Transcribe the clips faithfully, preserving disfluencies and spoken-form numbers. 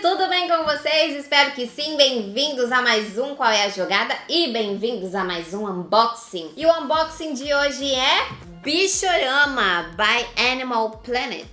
tudo bem com vocês? Espero que sim. Bem-vindos a mais um Qual é a Jogada? E bem-vindos a mais um unboxing. E o unboxing de hoje é Bichorama by Animal Planet.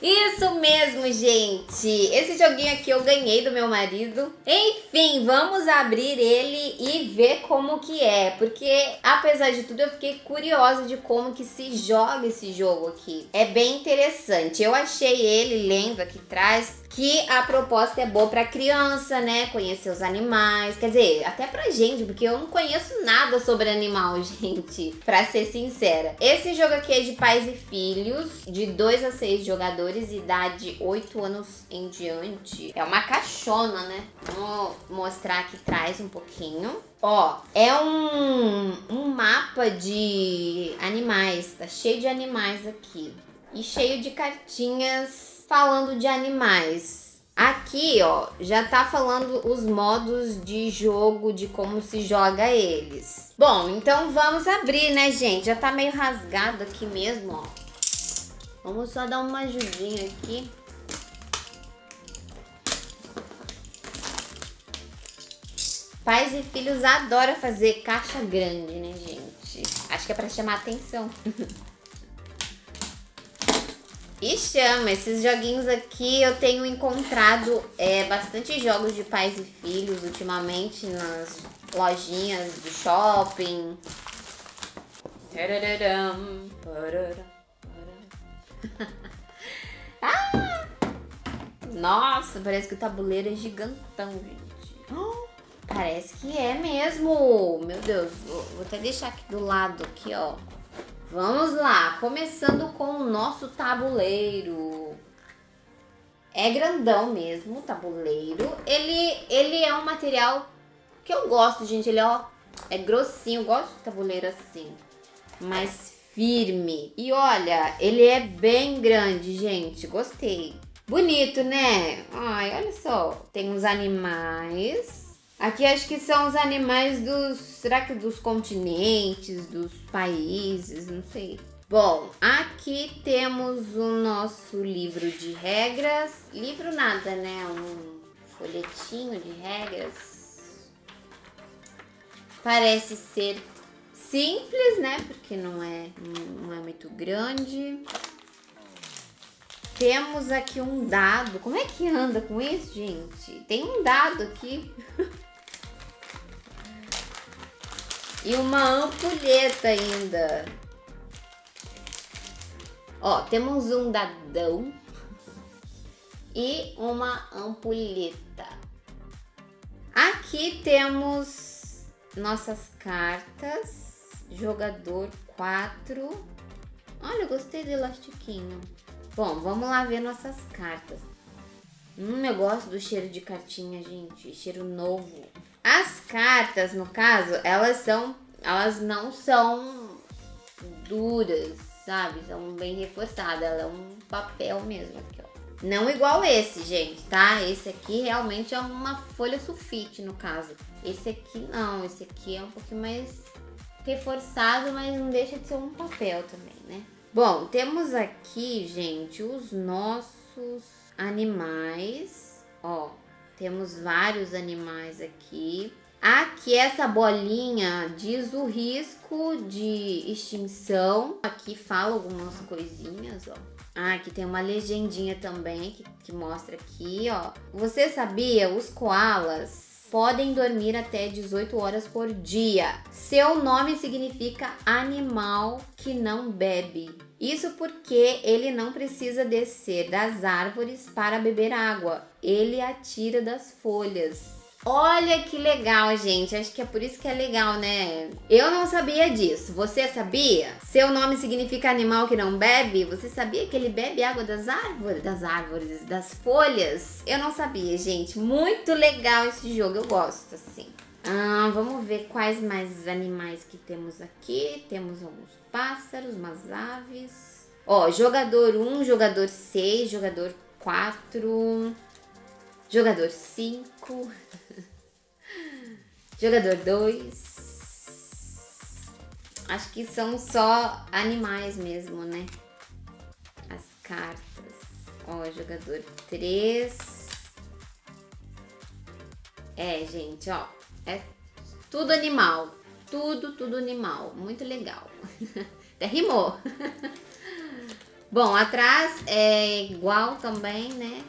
Isso mesmo, gente! Esse joguinho aqui eu ganhei do meu marido. Enfim, vamos abrir ele e ver como que é. Porque, apesar de tudo, eu fiquei curiosa de como que se joga esse jogo aqui. É bem interessante. Eu achei ele, lendo aqui atrás, que a proposta é boa pra criança, né? Conhecer os animais. Quer dizer, até pra gente, porque eu não conheço nada sobre animal, gente. Pra ser sincera. Esse jogo aqui é de pais e filhos, de dois a seis jogadores. Idade oito anos em diante. É uma caixona, né? Vou mostrar aqui atrás um pouquinho. Ó, é um, um mapa de animais. Tá cheio de animais aqui. E cheio de cartinhas falando de animais. Aqui, ó, já tá falando os modos de jogo, de como se joga eles. Bom, então vamos abrir, né, gente? Já tá meio rasgado aqui mesmo, ó. Vamos só dar uma ajudinha aqui. Pais e filhos adoram fazer caixa grande, né, gente? Acho que é pra chamar atenção. E chama, esses joguinhos aqui eu tenho encontrado é, bastante jogos de pais e filhos ultimamente nas lojinhas de shopping. Tararam, tararam. Ah! Nossa, parece que o tabuleiro é gigantão, gente. Oh, parece que é mesmo. Meu Deus, vou, vou até deixar aqui do lado, aqui, ó. Vamos lá, começando com o nosso tabuleiro. É grandão mesmo o tabuleiro. Ele, ele é um material que eu gosto, gente. Ele ó, é grossinho, eu gosto de tabuleiro assim. Mas firme. E olha, ele é bem grande, gente. Gostei. Bonito, né? Ai, olha só. Tem uns animais. Aqui acho que são os animais dos... Será que dos continentes, dos países? Não sei. Bom, aqui temos o nosso livro de regras. Livro nada, né? Um folhetinho de regras. Parece ser... simples, né? Porque não é, não é muito grande. Temos aqui um dado. Como é que anda com isso, gente? Tem um dado aqui. E uma ampulheta ainda. Ó, temos um dadão. E uma ampulheta. Aqui temos nossas cartas. Jogador quatro. Olha, eu gostei do elastiquinho. Bom, vamos lá ver nossas cartas. Hum, eu gosto do cheiro de cartinha, gente. Cheiro novo. As cartas, no caso, elas são... Elas não são duras, sabe? São bem reforçadas. Ela é um papel mesmo aqui, ó. Não igual esse, gente, tá? Esse aqui realmente é uma folha sulfite, no caso. Esse aqui não. Esse aqui é um pouquinho mais... reforçado, mas não deixa de ser um papel também, né? Bom, temos aqui, gente, os nossos animais. Ó, temos vários animais aqui. Aqui, essa bolinha diz o risco de extinção. Aqui fala algumas coisinhas, ó. Ah, aqui tem uma legendinha também que, que mostra aqui, ó. Você sabia? Os koalas podem dormir até dezoito horas por dia. Seu nome significa animal que não bebe. Isso porque ele não precisa descer das árvores para beber água. Ele atira das folhas. Olha que legal, gente. Acho que é por isso que é legal, né? Eu não sabia disso. Você sabia? Seu nome significa animal que não bebe? Você sabia que ele bebe água das árvores? Das árvores, das folhas? Eu não sabia, gente. Muito legal esse jogo. Eu gosto, assim. Ah, vamos ver quais mais animais que temos aqui. Temos alguns pássaros, umas aves. Ó, jogador um, jogador seis, jogador quatro... Jogador cinco. Jogador dois. Acho que são só animais mesmo, né? As cartas. Ó, jogador três. É, gente, ó. É tudo animal. Tudo, tudo animal. Muito legal. Até rimou. Bom, atrás é igual também, né?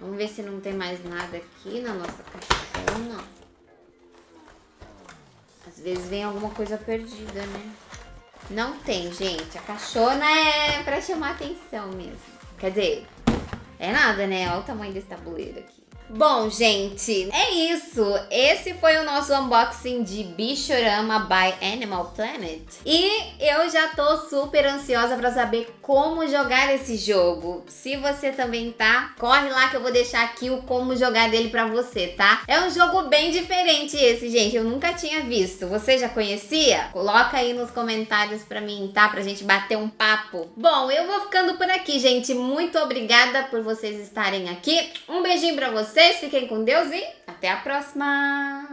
Vamos ver se não tem mais nada aqui na nossa caixinha. Às vezes vem alguma coisa perdida, né? Não tem, gente. A caixona é pra chamar atenção mesmo. Quer dizer, é nada, né? Olha o tamanho desse tabuleiro aqui. Bom, gente, é isso. Esse foi o nosso unboxing de Bichorama by Animal Planet. E eu já tô super ansiosa pra saber como jogar esse jogo. Se você também tá, corre lá que eu vou deixar aqui o como jogar dele pra você, tá? É um jogo bem diferente esse, gente. Eu nunca tinha visto. Você já conhecia? Coloca aí nos comentários pra mim, tá? Pra gente bater um papo. Bom, eu vou ficando por aqui, gente. Muito obrigada por vocês estarem aqui. Um beijinho pra vocês. Fiquem com Deus e até a próxima!